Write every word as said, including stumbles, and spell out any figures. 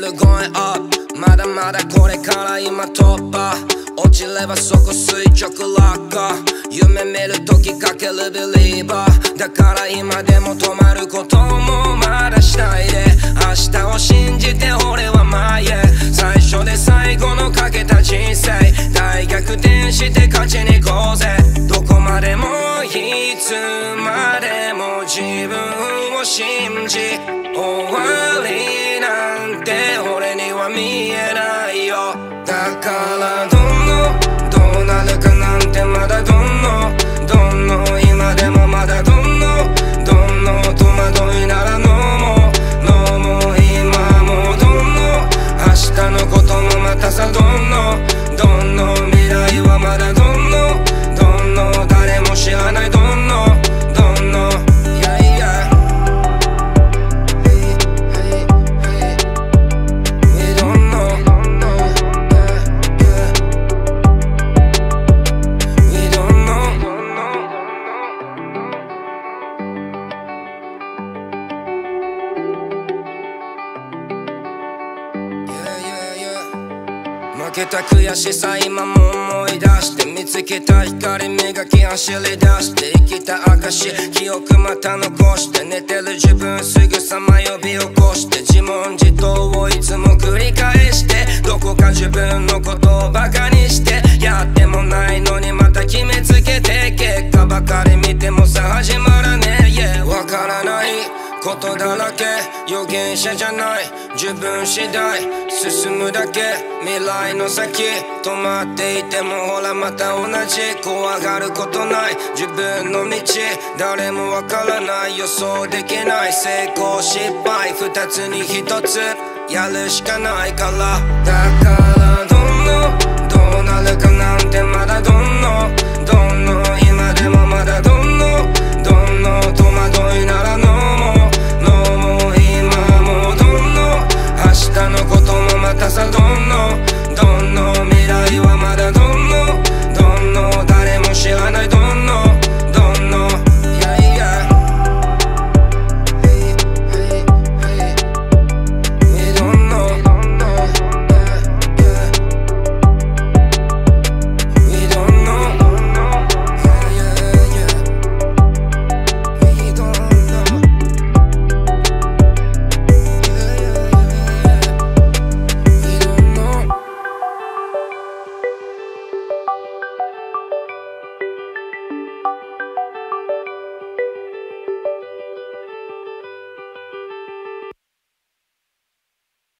look going up. まだまだこれから今突破。落ちればそこ垂直落下。夢見る時かけるビリーバー。だから今でも止まることもまだしないで。明日を信じて俺は前へ。最初で最後のかけた人生。大逆転して勝ちに行こうぜ。どこまでもいつまでも自分を信じ。終わりなんて俺には見えないよ。だからどんどんどうなるかなんてまだどんのどんの今でもまだどんのどんの戸惑いならのものも今もどんの明日のこともまたさどんのどんの未来はまだどんのどんの誰も知らないどんのどんの負けた悔しさ今も思い出して見つけた光磨き走り出して生きた証記憶また残して寝てる自分すぐさま呼び起こして自問自答をいつも繰り返してどこか自分のことをバカにしてやってもないのにまた決めつけて結果ばかり見てもさ始まらねえ、yeah、わからないことだらけ予言者じゃない自分次第進むだけ未来の先止まっていてもほらまた同じ怖がることない自分の道誰もわからない予想できない成功失敗二つに一つやるしかないからだからどんどん